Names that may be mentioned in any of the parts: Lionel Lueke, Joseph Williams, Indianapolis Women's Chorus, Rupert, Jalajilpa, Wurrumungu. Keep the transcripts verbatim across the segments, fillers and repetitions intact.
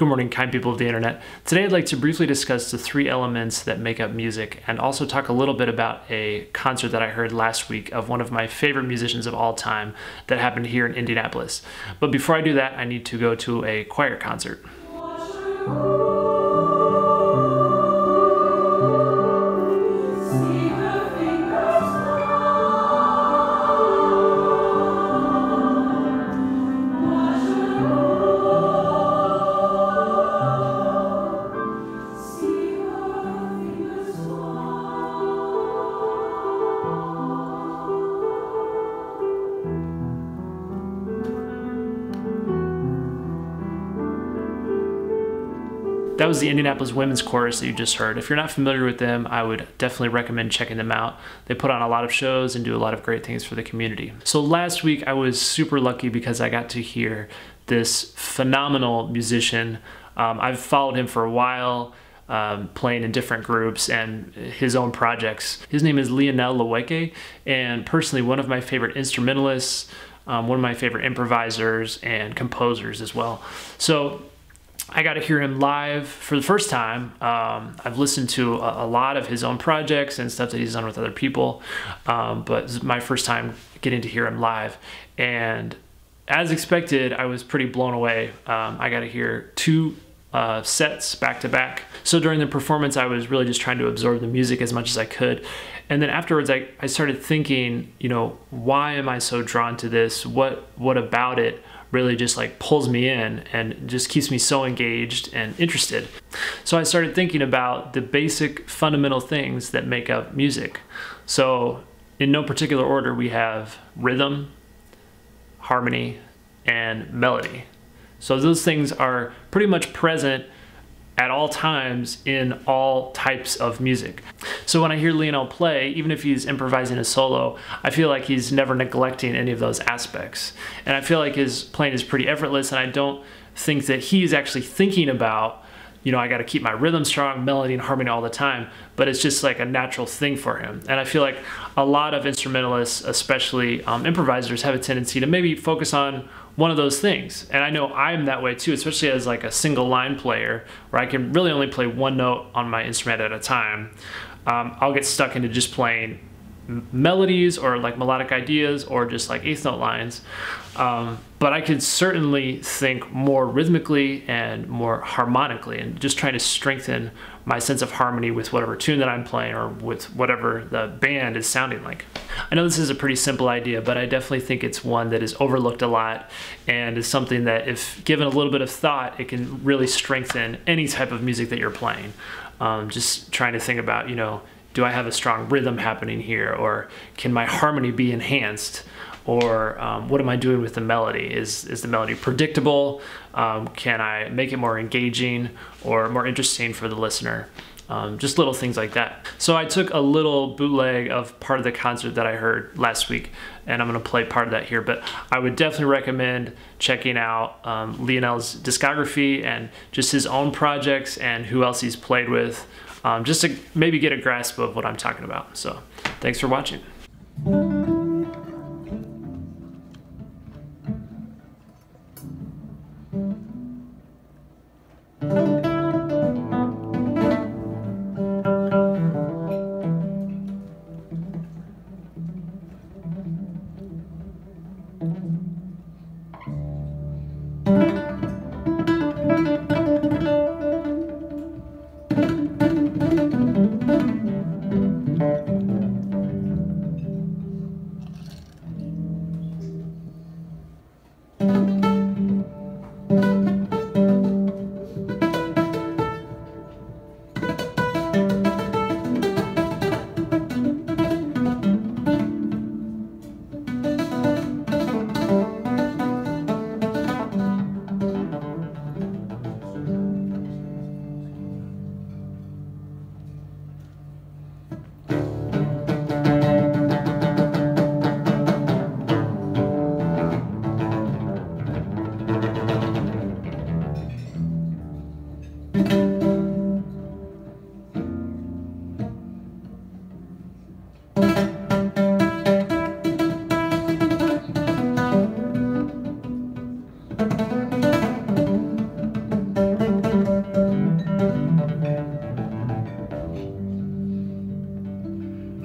Good morning, kind people of the internet. Today I'd like to briefly discuss the three elements that make up music and also talk a little bit about a concert that I heard last week of one of my favorite musicians of all time that happened here in Indianapolis. But before I do that, I need to go to a choir concert. That was the Indianapolis Women's Chorus that you just heard. If you're not familiar with them, I would definitely recommend checking them out. They put on a lot of shows and do a lot of great things for the community. So last week I was super lucky because I got to hear this phenomenal musician. Um, I've followed him for a while, um, playing in different groups and his own projects. His name is Lionel Lueke, and personally one of my favorite instrumentalists, um, one of my favorite improvisers and composers as well. So I got to hear him live for the first time. Um, I've listened to a, a lot of his own projects and stuff that he's done with other people, um, but this is my first time getting to hear him live. And as expected, I was pretty blown away. Um, I got to hear two uh, sets back to back. So during the performance, I was really just trying to absorb the music as much as I could. And then afterwards, I, I started thinking, you know, why am I so drawn to this? What, what about it really just like pulls me in and just keeps me so engaged and interested? So I started thinking about the basic fundamental things that make up music. So in no particular order, we have rhythm, harmony, and melody. So those things are pretty much present at all times in all types of music. So when I hear Lionel play, even if he's improvising a solo, I feel like he's never neglecting any of those aspects. And I feel like his playing is pretty effortless, and I don't think that he's actually thinking about, you know, I gotta keep my rhythm strong, melody and harmony all the time, but it's just like a natural thing for him. And I feel like a lot of instrumentalists, especially um, improvisers, have a tendency to maybe focus on one of those things. And I know I'm that way too, especially as like a single line player where I can really only play one note on my instrument at a time. Um, I'll get stuck into just playing melodies or like melodic ideas or just like eighth note lines. Um, but I could certainly think more rhythmically and more harmonically, and just trying to strengthen my sense of harmony with whatever tune that I'm playing or with whatever the band is sounding like. I know this is a pretty simple idea, but I definitely think it's one that is overlooked a lot and is something that if given a little bit of thought, it can really strengthen any type of music that you're playing. Um, just trying to think about, you know, do I have a strong rhythm happening here, or can my harmony be enhanced, or um, what am I doing with the melody? Is, is the melody predictable? Um, can I make it more engaging or more interesting for the listener? Um, just little things like that. So I took a little bootleg of part of the concert that I heard last week, and I'm gonna play part of that here, but I would definitely recommend checking out um, Lionel's discography and just his own projects and who else he's played with, um, just to maybe get a grasp of what I'm talking about. So thanks for watching.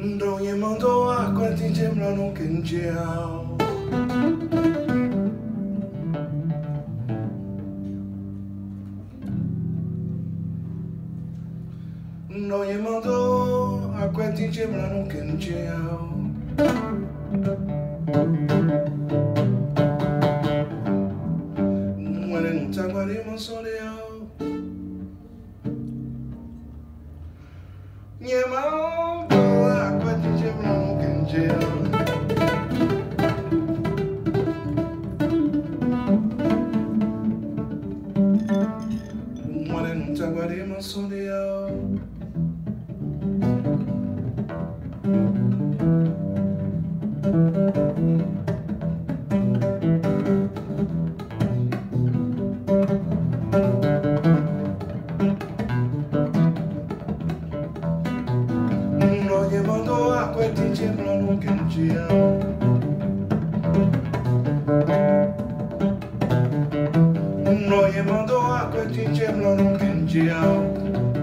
Don't you mind though I can't teach him la no can jail. Don't you mind though I can't teach him la no can jail. When in Tangwari Monsolia. Nyama doa kwa tije mlango kenjea. Mwana ntagwari masolia. No ye mando a kweti chemlo no kenjia.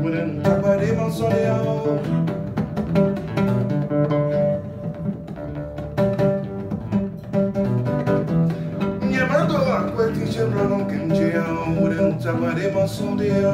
Mwen tabare mansolia. Ye mando a kweti chemlo no kenjia. Mwen tabare mansolia.